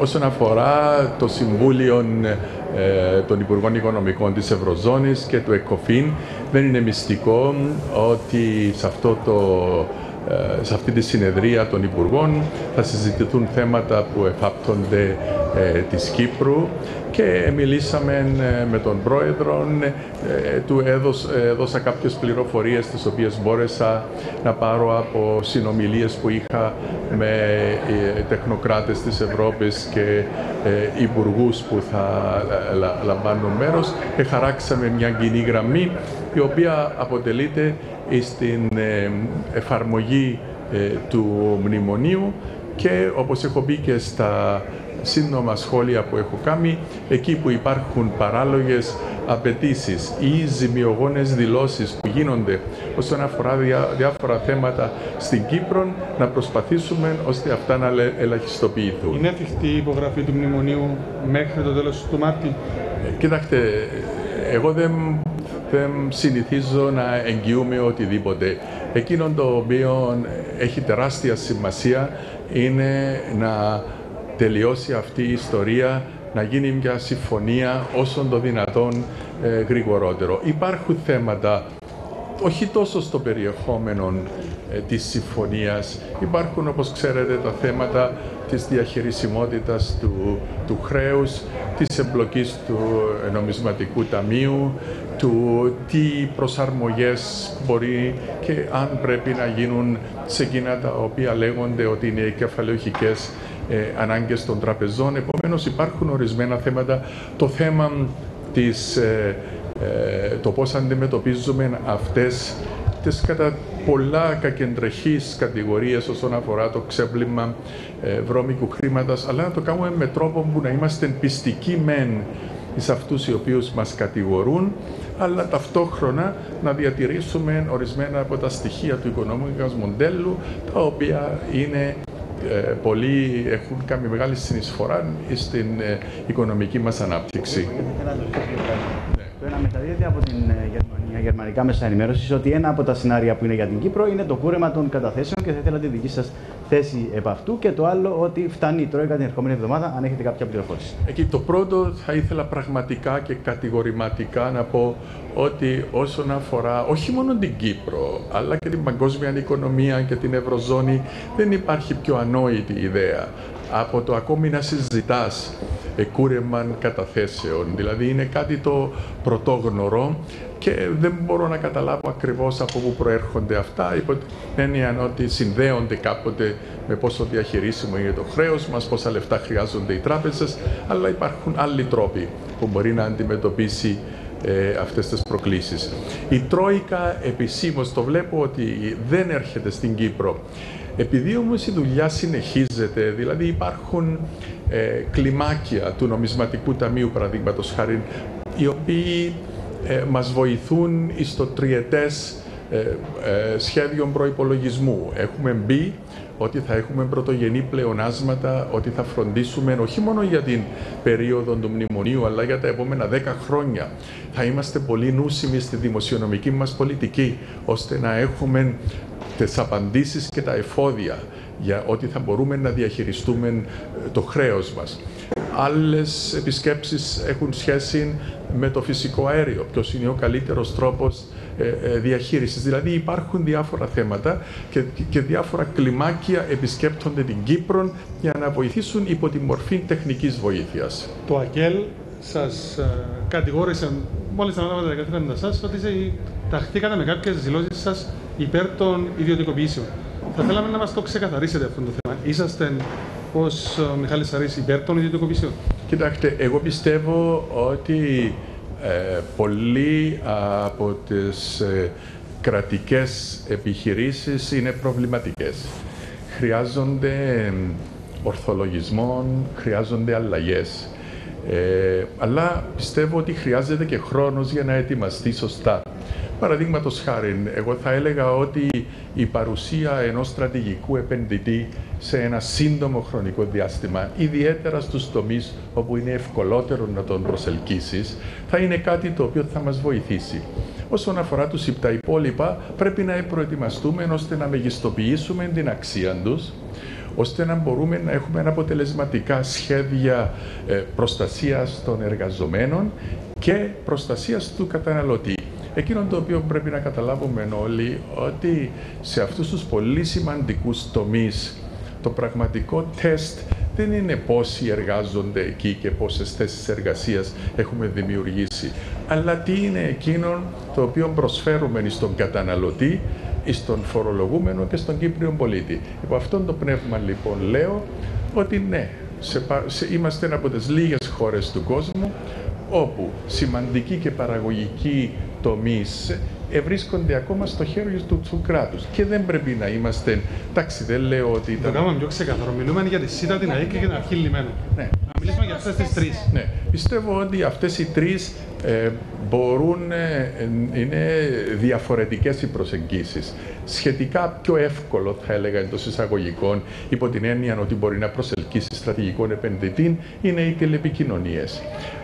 όσον αφορά το Συμβούλιο των Υπουργών Οικονομικών της Ευρωζώνης και του ΕΚΟΦΗΝ, δεν είναι μυστικό ότι σε αυτή τη συνεδρία των Υπουργών θα συζητηθούν θέματα που εφάπτονται της Κύπρου και μιλήσαμε με τον Πρόεδρο, του έδωσα κάποιες πληροφορίες τις οποίες μπόρεσα να πάρω από συνομιλίες που είχα με τεχνοκράτες της Ευρώπης και υπουργούς που θα λαμβάνουν μέρος και χαράξαμε μια κοινή γραμμή η οποία αποτελείται στην εφαρμογή του Μνημονίου και όπως έχω πει και στα σύντομα σχόλια που έχω κάνει, εκεί που υπάρχουν παράλογες απαιτήσεις ή ζημιογόνες δηλώσεις που γίνονται όσον αφορά διάφορα θέματα στην Κύπρο, να προσπαθήσουμε ώστε αυτά να ελαχιστοποιηθούν. Είναι εφικτή η υπογραφή του Μνημονίου μέχρι το τέλος του Μάρτη? Κοιτάξτε, εγώ δεν συνηθίζω να εγγυούμε οτιδήποτε. Εκείνο το οποίο έχει τεράστια σημασία είναι να τελειώσει αυτή η ιστορία, να γίνει μια συμφωνία όσον το δυνατόν γρηγορότερο. Υπάρχουν θέματα, όχι τόσο στο περιεχόμενο της συμφωνίας, υπάρχουν όπως ξέρετε τα θέματα της διαχειρισιμότητας του χρέους, της εμπλοκής του νομισματικού ταμείου, του τι προσαρμογές μπορεί και αν πρέπει να γίνουν σε εκείνα τα οποία λέγονται ότι είναι κεφαλαιοχικές ανάγκες των τραπεζών. Επομένως υπάρχουν ορισμένα θέματα. Το θέμα το πώς αντιμετωπίζουμε αυτές τις κατά πολλά κακεντρεχείς κατηγορίες όσον αφορά το ξέπλυμα βρώμικου χρήματος, αλλά να το κάνουμε με τρόπο που να είμαστε πιστικοί μεν σε αυτούς οι οποίους μας κατηγορούν, αλλά ταυτόχρονα να διατηρήσουμε ορισμένα από τα στοιχεία του οικονομικού μας μοντέλου, τα οποία είναι πολλοί έχουν κάνει μεγάλη συνεισφορά στην οικονομική μας ανάπτυξη. Το ένα μεταδίδεται από την Γερμανία, γερμανικά μέσα ενημέρωσης, ότι ένα από τα σενάρια που είναι για την Κύπρο είναι το κούρεμα των καταθέσεων και θα ήθελα τη δική σας θέση επ' αυτού, και το άλλο ότι φτάνει η Τρόικα την ερχόμενη εβδομάδα, αν έχετε κάποια πληροφόρηση. Εκεί το πρώτο θα ήθελα πραγματικά και κατηγορηματικά να πω ότι όσον αφορά όχι μόνο την Κύπρο αλλά και την παγκόσμια οικονομία και την Ευρωζώνη, δεν υπάρχει πιο ανόητη ιδέα από το ακόμη να συζητάς κούρεμαν καταθέσεων. Δηλαδή είναι κάτι το πρωτόγνωρο και δεν μπορώ να καταλάβω ακριβώς από πού προέρχονται αυτά, υπό την έννοια ότι συνδέονται κάποτε με πόσο διαχειρίσιμο είναι το χρέος μας, πόσα λεφτά χρειάζονται οι τράπεζες, αλλά υπάρχουν άλλοι τρόποι που μπορεί να αντιμετωπίσει αυτές τις προκλήσεις. Η Τρόικα επισήμως το βλέπω ότι δεν έρχεται στην Κύπρο. Επειδή όμως η δουλειά συνεχίζεται, δηλαδή υπάρχουν κλιμάκια του νομισματικού ταμείου, παραδείγματος χάρη, οι οποίοι μας βοηθούν στο τριετές σχέδιο προϋπολογισμού. Έχουμε μπει ότι θα έχουμε πρωτογενή πλεονάσματα, ότι θα φροντίσουμε όχι μόνο για την περίοδο του μνημονίου, αλλά για τα επόμενα 10 χρόνια. Θα είμαστε πολύ νούσιμοι στη δημοσιονομική μας πολιτική, ώστε να έχουμε τις απαντήσεις και τα εφόδια για ότι θα μπορούμε να διαχειριστούμε το χρέος μας. Άλλες επισκέψεις έχουν σχέση με το φυσικό αέριο, ποιος είναι ο καλύτερος τρόπος διαχείρισης. Δηλαδή υπάρχουν διάφορα θέματα και διάφορα κλιμάκια επισκέπτονται την Κύπρο για να βοηθήσουν υπό τη μορφή τεχνικής βοήθειας. Το ΑΚΕΛ σας κατηγόρησε, μόλις ανάλαβα τα καθήκοντα σας, ότι ταχθήκατε με κάποιες δηλώσεις σας υπέρ των ιδιωτικοποιήσεων. Θα θέλαμε να μας το ξεκαθαρίσετε αυτό το θέμα. Είσαστε ως Μιχάλης Σαρίς υπέρ των ιδιωτικοποιήσεων? Κοιτάξτε, εγώ πιστεύω ότι πολλοί από τις κρατικές επιχειρήσεις είναι προβληματικές. Χρειάζονται ορθολογισμών, χρειάζονται αλλαγές. Αλλά πιστεύω ότι χρειάζεται και χρόνος για να ετοιμαστεί σωστά. Παραδείγματος χάρη, εγώ θα έλεγα ότι η παρουσία ενός στρατηγικού επενδυτή σε ένα σύντομο χρονικό διάστημα, ιδιαίτερα στους τομείς όπου είναι ευκολότερο να τον προσελκύσεις, θα είναι κάτι το οποίο θα μας βοηθήσει. Όσον αφορά τους τα υπόλοιπα, πρέπει να προετοιμαστούμε ώστε να μεγιστοποιήσουμε την αξία τους, ώστε να μπορούμε να έχουμε αποτελεσματικά σχέδια προστασίας των εργαζομένων και προστασίας του καταναλωτή. Εκείνο το οποίο πρέπει να καταλάβουμε όλοι, ότι σε αυτούς τους πολύ σημαντικούς τομείς το πραγματικό τεστ δεν είναι πόσοι εργάζονται εκεί και πόσες θέσεις εργασίας έχουμε δημιουργήσει, αλλά τι είναι εκείνο το οποίο προσφέρουμε στον καταναλωτή, στον φορολογούμενο και στον Κύπριο πολίτη. Υπό αυτόν το πνεύμα λοιπόν λέω ότι ναι, είμαστε από τις λίγες χώρες του κόσμου όπου σημαντικοί και παραγωγικοί τομείς βρίσκονται ακόμα στο χέρι του κράτους και δεν πρέπει να είμαστε. Εντάξει, δεν λέω ότι. Το κάνουμε πιο ξεκαθαρό. Μιλούμε για τη ΣΥΤΑ, την ΑΕΚ και την αρχή λιμένου. Ναι. Να μιλήσουμε για αυτές τις τρεις. Ναι. Πιστεύω ότι αυτές οι τρεις μπορούν, είναι διαφορετικές οι προσεγγίσεις. Σχετικά πιο εύκολο, θα έλεγα εντός εισαγωγικών, υπό την έννοια ότι μπορεί να προσελκύσει στρατηγικών επενδυτή, είναι οι τηλεπικοινωνίες.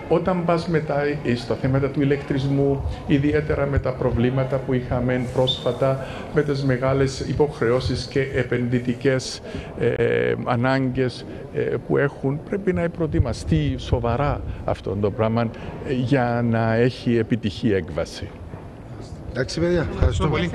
Όταν πας μετά στα θέματα του ηλεκτρισμού, ιδιαίτερα με τα προβλήματα που είχαμε πρόσφατα με τις μεγάλες υποχρεώσεις και επενδυτικές ανάγκες που έχουν, πρέπει να προετοιμαστεί σοβαρά αυτό το πράγμα για να έχει επιτυχή έκβαση. Εντάξει, παιδιά, ευχαριστώ πολύ.